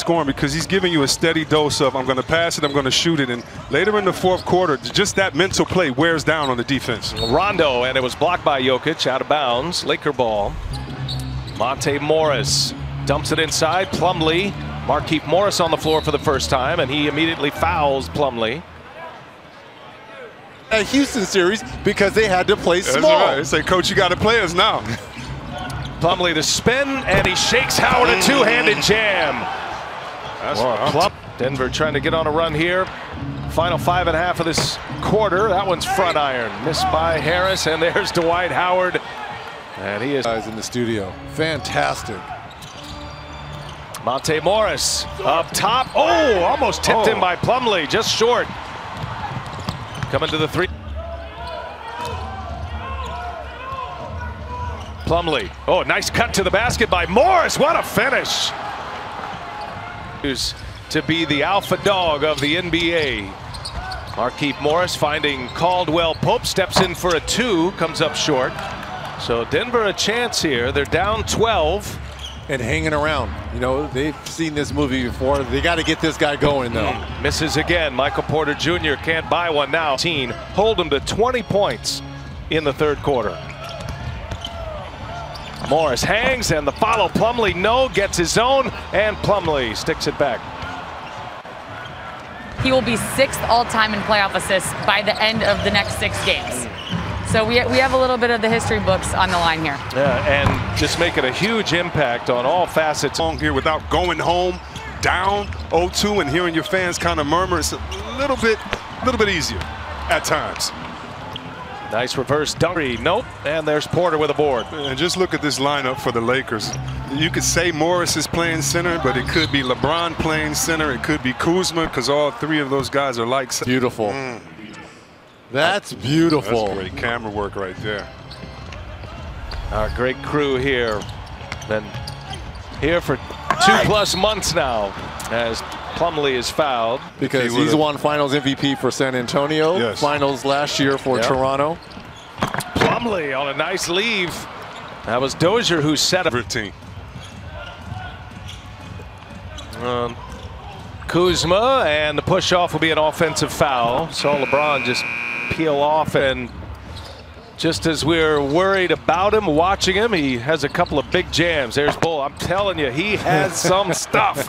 scoring because he's giving you a steady dose of, I'm going to pass it, I'm going to shoot it. And later in the fourth quarter, just that mental play wears down on the defense. Rondo, and it was blocked by Jokic, out of bounds, Laker ball. Monte Morris dumps it inside, Plumlee. Markieff Morris on the floor for the first time, and he immediately fouls Plumlee. A Houston series because they had to play small. Right. It's like, coach, you got to play us now. Plumlee to spin, and he shakes Howard a two-handed jam. That's Plump. Denver trying to get on a run here. Final 5.5 of this quarter. That one's front iron. Missed by Harris, and there's Dwight Howard. And he is in the studio. Fantastic. Monte Morris up top. Oh, almost tipped in by Plumlee. Just short. Coming to the three. Plumlee. Oh, nice cut to the basket by Morris. What a finish. Who's to be the alpha dog of the NBA. Markieff Morris finding Caldwell Pope. Steps in for a two. Comes up short. So Denver a chance here. They're down 12. And hanging around. You know, they've seen this movie before. They got to get this guy going, though. Misses again. Michael Porter Jr. can't buy one now. Hold him to 20 points in the third quarter. Morris hangs, and the follow. Plumlee, no, gets his own, and Plumlee sticks it back. He will be 6th all-time in playoff assists by the end of the next 6 games. So we have a little bit of the history books on the line here. Yeah, and just making a huge impact on all facets. Here without going home, down 0-2, and hearing your fans kind of murmur, it's a little bit easier at times. Nice reverse dunk. Nope, and there's Porter with a board. And just look at this lineup for the Lakers. You could say Morris is playing center, but it could be LeBron playing center. It could be Kuzma, because all 3 of those guys are like. Beautiful. That's beautiful. That's great camera work right there. Our great crew here. Been here for 2+ months now as Plumlee is fouled. Because he's won finals MVP for San Antonio. Yes. Finals last year for Toronto. Plumlee on a nice leave. That was Dozier who set up. Kuzma, and the push off will be an offensive foul. Saw LeBron just peel off, and just as we're worried about him, watching him, he has a couple of big jams. There's Bull. I'm telling you, he has some stuff.